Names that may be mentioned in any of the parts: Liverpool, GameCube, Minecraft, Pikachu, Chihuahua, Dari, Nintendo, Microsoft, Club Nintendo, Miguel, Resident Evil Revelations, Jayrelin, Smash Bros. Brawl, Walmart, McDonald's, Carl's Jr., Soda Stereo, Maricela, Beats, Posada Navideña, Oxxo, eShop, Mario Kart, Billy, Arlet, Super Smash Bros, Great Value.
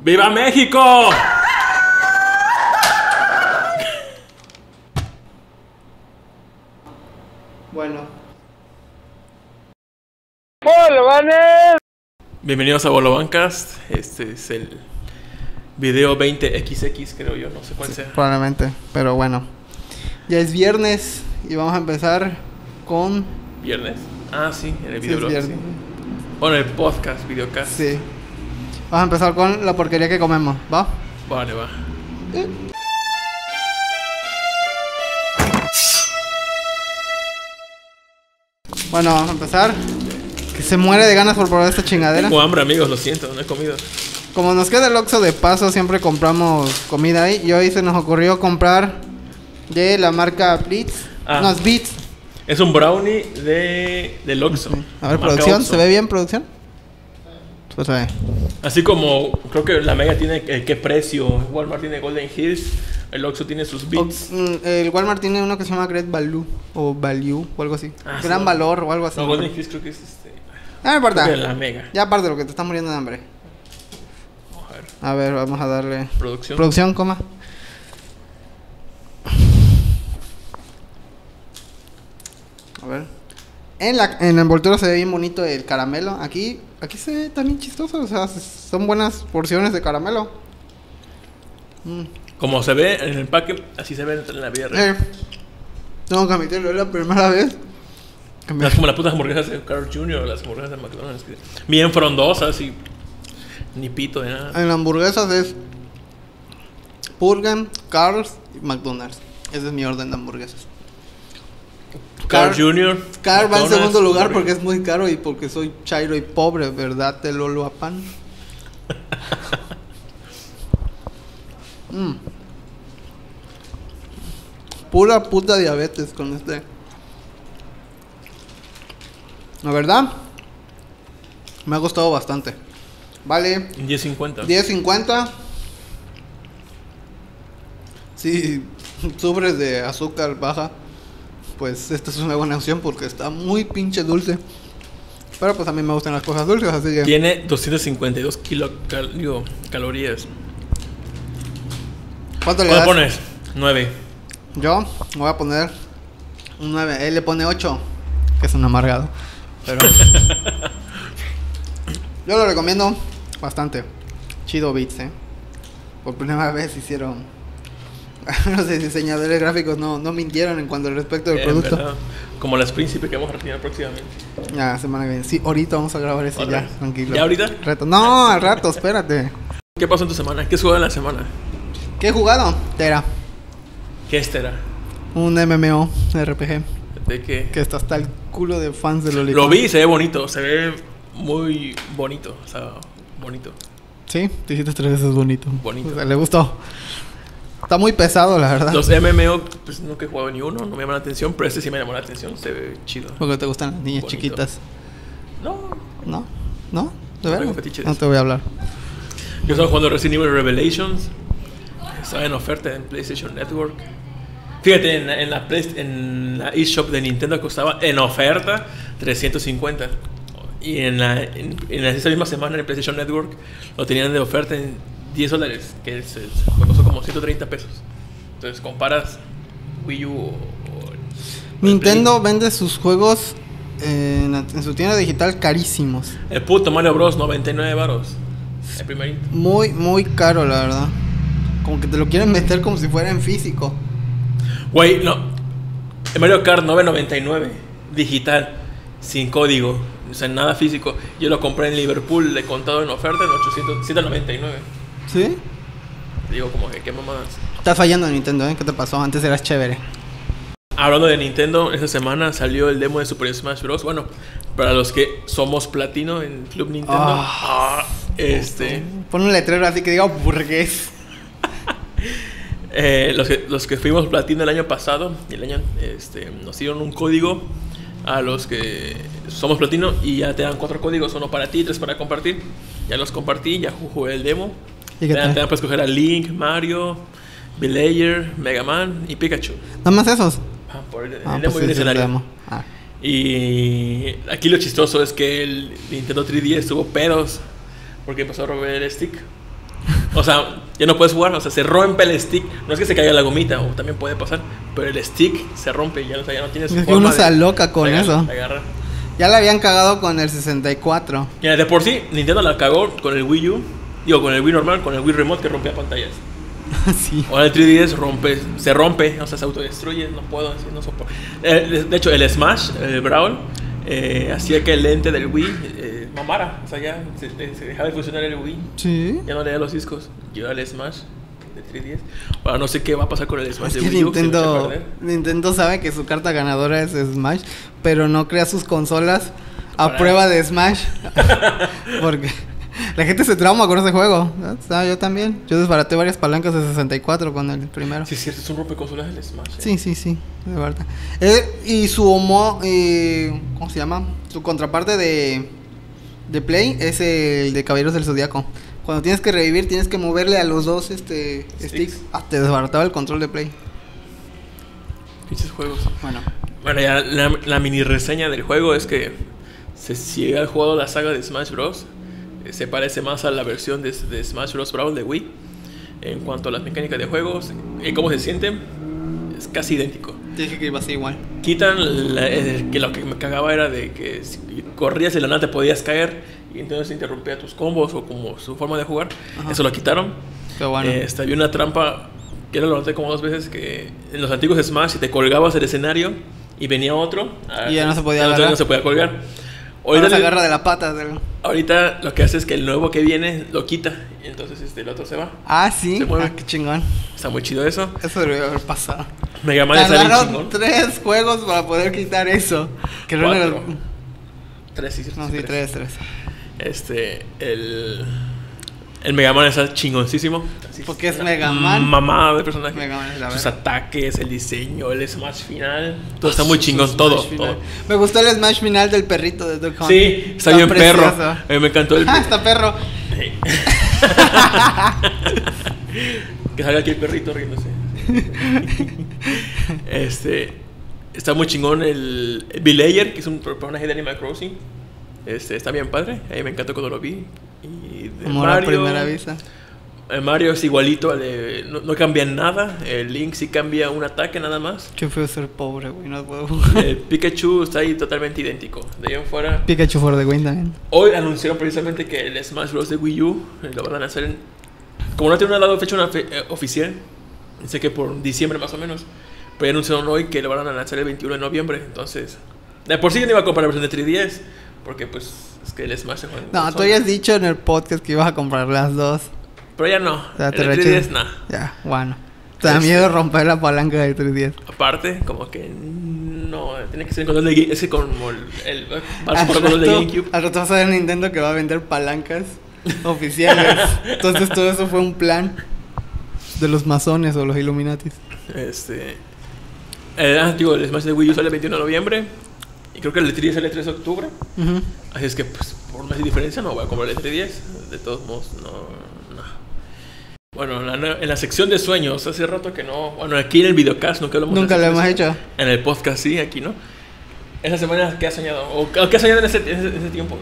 ¡Viva México! Bueno. ¡Bolovanes! Bienvenidos a Bolovancast. Este es el video 20XX, creo yo. No sé cuál sea. Probablemente, pero bueno. Ya es viernes y vamos a empezar con... ¿Viernes? Ah, sí, en el video. Sí, es viernes. Bueno, el podcast, videocast. Sí. Vamos a empezar con la porquería que comemos, ¿va? Vale, va. Bueno, vamos a empezar. Que se muere de ganas por probar esta chingadera. Tengo hambre, amigos, lo siento, no he comido. Como nos queda el Oxxo de paso, siempre compramos comida ahí. Y hoy se nos ocurrió comprar de la marca Beats. Ah. No, es Beats. Es un brownie del Oxxo. Sí. A ver, producción, Oxxo. ¿Se ve bien, producción? Pues ahí. Así como creo que la Mega tiene qué precio, Walmart tiene Golden Hills, el Oxxo tiene sus Beats. El Walmart tiene uno que se llama Great Value o Value o algo así. Ah, Gran Valor o algo así. No, Golden Hills creo que es este. No me importa. La Mega. Ya aparte de lo que te estás muriendo de hambre. A ver, vamos a darle. Producción. Producción, coma. A ver. En la envoltura se ve bien bonito el caramelo. Aquí se ve también chistoso. O sea, son buenas porciones de caramelo. Como se ve en el empaque, así se ve en la vida real. Tengo que admitirlo, es la primera vez. Es como las putas hamburguesas de Carl's Jr. o las hamburguesas de McDonald's. Bien frondosas y ni pito de nada. En las hamburguesas es Burger, Carl's y McDonald's. Ese es mi orden de hamburguesas. Carl Jr. Carl va en segundo lugar porque es muy caro y porque soy chairo y pobre, ¿verdad? Te lolo a pan. Pura puta diabetes con este. La verdad, me ha gustado bastante. Vale. 10.50. 10.50. Si sufres de azúcar baja, pues esta es una buena opción porque está muy pinche dulce. Pero pues a mí me gustan las cosas dulces, así que... Tiene 252 kilocalorías. ¿Cuánto le das? ¿Cuánto pones? 9. Yo voy a poner un 9. Él le pone 8, que es un amargado. Pero... yo lo recomiendo bastante. Chido Beats, ¿eh? Por primera vez hicieron... los diseñadores gráficos no mintieron en cuanto al respecto del producto. ¿Verdad? Como las príncipes que vamos a retirar próximamente. Ya, semana que viene. Sí, ahorita vamos a grabar eso ya, tranquilo. ¿Ya ahorita? Reto. No, al rato, espérate. ¿Qué pasó en tu semana? ¿Qué has jugado en la semana? ¿Qué he jugado? Tera. ¿Qué es Tera? Un MMO RPG. ¿De qué? Que está hasta el culo de fans de Loli. Lo vi, se ve bonito. Se ve muy bonito. O sea, bonito. Sí, te hiciste 3 veces bonito. Bonito. O sea, le gustó. Está muy pesado, la verdad. Los MMO, pues nunca he jugado ni uno, no me llama la atención, pero este sí me llamó la atención, se ve chido. ¿Por qué te gustan las niñas bonito. Chiquitas? No. ¿No? ¿No? ¿De verdad? No te voy a hablar. Yo estaba jugando Resident Evil Revelations, estaba en oferta en PlayStation Network. Fíjate, en la eShop de Nintendo costaba en oferta $350. Y en esa misma semana en el PlayStation Network lo tenían de oferta en $10, que me costó como $130. Entonces comparas Wii U o Nintendo vende sus juegos en su tienda digital carísimos. El puto Mario Bros, 99 baros. El primerito. Muy, muy caro, la verdad. Como que te lo quieren meter como si fuera en físico. Güey, no. El Mario Kart 9.99. Digital. Sin código. O sea, nada físico. Yo lo compré en Liverpool, le he contado en oferta en 799. ¿Sí? Digo, como que, ¿qué mamadas? Estás fallando en Nintendo, ¿eh? ¿Qué te pasó? Antes eras chévere. Hablando de Nintendo, esta semana salió el demo de Super Smash Bros. Bueno, para los que somos platino en Club Nintendo. Pon un letrero así que diga burgués. los que fuimos platino el año pasado, nos dieron un código a los que somos platino y ya te dan 4 códigos, uno para ti, 3 para compartir. Ya los compartí, ya jugué el demo. ¿Y te dan para escoger a Link, Mario, Villager, Mega Man y Pikachu. ¿Nada más esos? Ah, por el demo y el escenario. Y aquí lo chistoso es que el Nintendo 3DS tuvo pedos porque empezó a romper el stick. O sea, ya no puedes jugar, o sea, se rompe el stick. No es que se caiga la gomita, o también puede pasar, pero el stick se rompe y ya, o sea, ya no tienes. Es que uno se aloca con eso. Ya la habían cagado con el 64. Mira, de por sí, Nintendo la cagó con el Wii U. Digo, con el Wii normal, con el Wii Remote que rompía pantallas. Sí. Ahora el 3DS rompe, se rompe, o sea, se autodestruye. No puedo decir, no soporto. De hecho, el Smash, el Brawl, hacía que el lente del Wii mamara. O sea, ya se dejaba de funcionar el Wii. Sí. Ya no leía los discos. Y ahora el Smash de 3DS. Ahora no sé qué va a pasar con el Smash de Wii U. Nintendo sabe que su carta ganadora es Smash, pero no crea sus consolas a prueba de Smash. Porque la gente se trauma con ese juego. Ah, yo también. Yo desbaraté varias palancas de 64 con el primero. Sí, es cierto, es un rompeconsolas del Smash. Sí, sí, sí, de verdad. Y su homo, ¿cómo se llama? Su contraparte de Play es el de Caballeros del Zodíaco. Cuando tienes que revivir, tienes que moverle a los dos sticks. Ah, te desbarataba el control de Play. Pinches juegos. Bueno, ya la mini reseña del juego es que si has jugado la saga de Smash Bros, se parece más a la versión de Smash Bros. Brawl de Wii. En cuanto a las mecánicas de juegos y cómo se sienten, es casi idéntico. Dije que iba a ser igual. Quitan que lo que me cagaba era de que si corrías y la nada te podías caer y entonces interrumpía tus combos o como su forma de jugar. Ajá. Eso lo quitaron. Pero bueno, había una trampa que lo noté como dos veces, que en los antiguos Smash si te colgabas el escenario y venía otro y ya no se podía agarrar. Ahorita se agarra de la pata. Ahorita lo que hace es que el nuevo que viene lo quita y entonces el otro se va. Ah, sí. Qué chingón. Está muy chido eso. Eso debería haber pasado. Mega Man está bien chingón. 3 juegos para poder quitar eso. Que 4. No era... 3, sí, no, sí, 3. El Mega Man está chingoncísimo. Porque es Mega Man. Mamá de personaje. Mega Man es la verdad. Sus ataques, el diseño, el Smash final. Todo está muy chingón, todo. Me gustó el Smash final del perrito de Doc Hunt. Sí, está bien perro. A mí me encantó el. Ah, está perro. Sí. Que salga aquí el perrito riéndose. Está muy chingón el Billy, que es un personaje de Animal Crossing. Está bien padre. A mí me encantó cuando lo vi. Y de como Mario, la primera vista. El Mario es igualito, no cambia nada. El Link sí cambia un ataque nada más. Qué feo ser pobre, güey, no puedo. El Pikachu está ahí totalmente idéntico. De ahí en fuera. Pikachu for the win también. Hoy anunciaron precisamente que el Smash Bros. De Wii U lo van a lanzar en. Como no tiene una fecha oficial, sé que por diciembre más o menos. Pero anunciaron hoy que lo van a lanzar el 21 de noviembre. Entonces, de por sí yo no iba a comprar la versión de 3DS. Porque pues es que el Smash se juega. No, tú habías dicho en el podcast que ibas a comprar las dos. Pero ya no. O sea, el 3DS no. Ya, bueno. Te da miedo romper la palanca del 3DS. Aparte, como que no, tiene que ser el control de GameCube. Es como el control de GameCube. Al rato vas a ver Nintendo que va a vender palancas oficiales. Entonces todo eso fue un plan de los masones o los Illuminatis. El Smash de Wii U sale el 21 de noviembre. Y creo que el 3DS sale el 3 de octubre. Uh-huh. Así es que, pues, por más diferencia, no voy a comprar el 3DS. De todos modos, no. Bueno, en la sección de sueños, hace rato que no. Bueno, aquí en el videocast nunca hablamos. Nunca lo hemos hecho. En el podcast, sí, aquí, ¿no? Esa semana, ¿qué has soñado? ¿O qué has soñado en ese tiempo?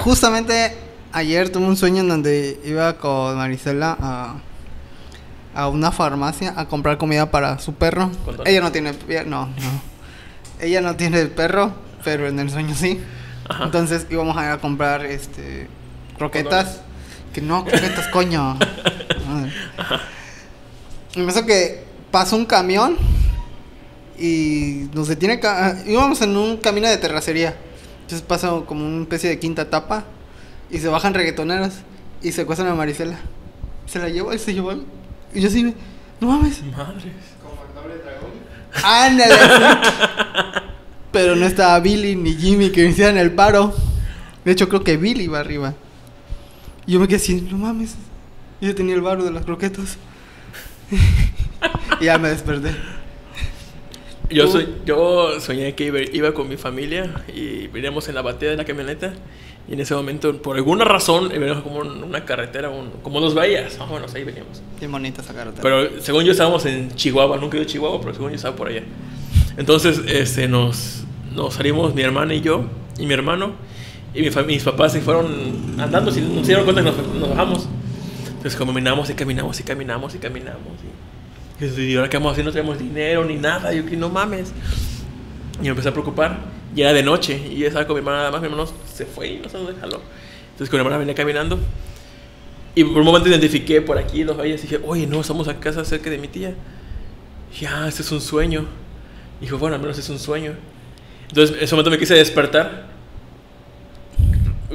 Justamente ayer tuve un sueño en donde iba con Maricela a una farmacia a comprar comida para su perro. Ella no tiene. No. Ella no tiene el perro, pero en el sueño sí. Ajá. Entonces íbamos a ir a comprar croquetas. Croquetas, coño. Y me hizo que pasó un camión y nos detiene. Íbamos en un camino de terracería. Entonces pasa como una especie de quinta etapa y se bajan reggaetoneros y secuestran a Maricela. Se la llevó, él se llevó. Y yo sí, no mames. Madres. Como el doble dragón. Ándale. Pero no estaba Billy ni Jimmy que me hicieran el paro. De hecho creo que Billy iba arriba. Y yo me quedé así, no mames. Yo tenía el barro de las croquetas. Y ya me desperté. Yo soñé que iba con mi familia y veníamos en la batea de la camioneta. Y en ese momento, por alguna razón, veníamos como en una carretera, como dos bahías. Más o menos, ahí veníamos. Qué bonita esa carretera. Pero según yo estábamos en Chihuahua, nunca he ido a Chihuahua, pero según yo estaba por allá. Entonces, nos salimos mi hermana y yo, y mi hermano, y mis papás se fueron andando, no se dieron cuenta que nos bajamos. Entonces caminamos y caminamos y caminamos y caminamos. Y ahora que vamos a hacer, no tenemos dinero ni nada. Yo que no mames. Y me empecé a preocupar. Y era de noche. Y yo estaba con mi hermana nada más. Mi hermano se fue y no se nos dejó. Entonces con mi hermana venía caminando. Y por un momento identifiqué por aquí los valles. Y dije, oye, no, estamos a casa cerca de mi tía. Y ya, ah, este es un sueño. Y dijo, bueno, al menos es un sueño. Entonces en ese momento me quise despertar.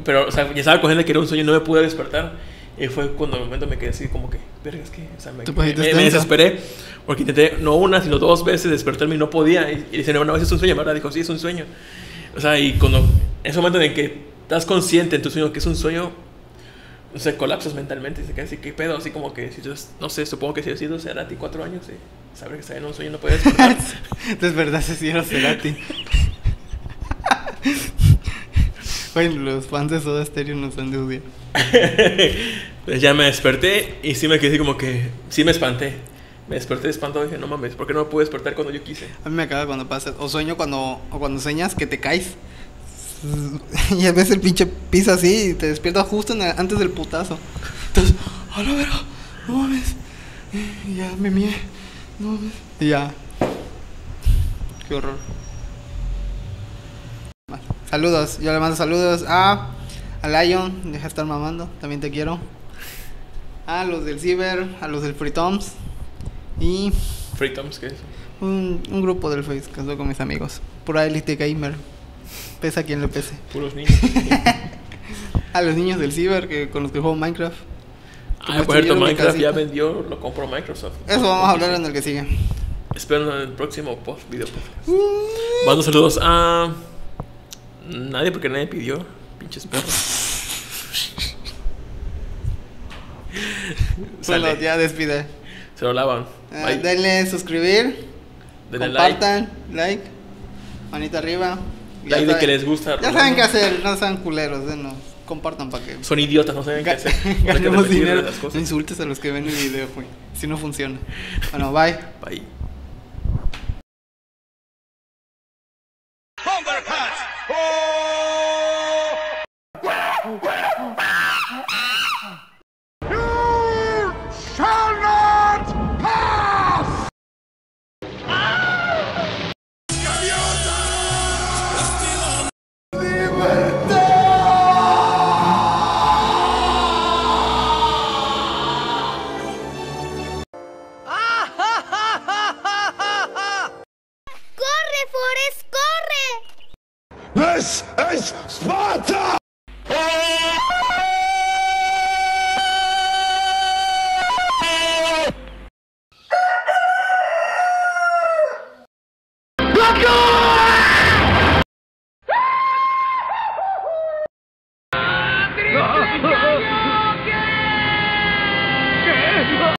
Pero, o sea, ya estaba consciente que era un sueño y no me pude despertar. Y fue cuando el momento me quedé así como que, vergas, que, o sea, me desesperé. Porque intenté, no una, sino dos veces despertarme y no podía. Y dice, no, una vez es un sueño, ¿verdad? Dijo, sí, es un sueño. O sea, y cuando, en ese momento en el que estás consciente en tu sueño que es un sueño, o sea, colapsas mentalmente. Y se queda así, ¿qué pedo? Así como que, si yo, no sé, supongo que si yo he sido Cerati 4 años, sí, sabré que estaba en un sueño y no podía despertar. Entonces, ¿verdad? Si era Cerati. Bueno, los fans de Soda Stereo nos han de odiar. Pues ya me desperté y sí me quedé como que... Sí me espanté. Me desperté espantado y dije, no mames, ¿por qué no me pude despertar cuando yo quise? A mí me acaba cuando pasa... O sueño cuando... O cuando sueñas que te caes. Y a veces el pinche piso así y te despiertas justo antes del putazo. Entonces, hola, oh, pero... No mames. Y ya me mié. No mames. Y ya. Qué horror. Saludos, yo le mando saludos a Lion, deja de estar mamando, también te quiero. A los del Ciber, a los del Free Toms. Y... ¿Free Toms qué es? Un grupo del Facebook, que estoy con mis amigos. Pura élite gamer. Pesa a quien le pese. Puros niños. A los niños del Ciber, que con los que juego Minecraft. Ah, por cierto, Minecraft ya vendió, lo compró Microsoft. Eso vamos a hablar en el que sigue. Espero en el próximo video podcast. Mando saludos a... Nadie, porque nadie pidió. Pinches perros. Bueno, ya despide. Se lo lavan. Denle suscribir, denle compartan, like, manita arriba. Like de que les gusta. Ya saben qué hacer, no sean culeros, denos. Compartan para que... Son idiotas, no saben qué hacer. Ganemos dinero. Las cosas. No insultes a los que ven el video, güey. Si no funciona. Bueno, bye. Bye. Oh,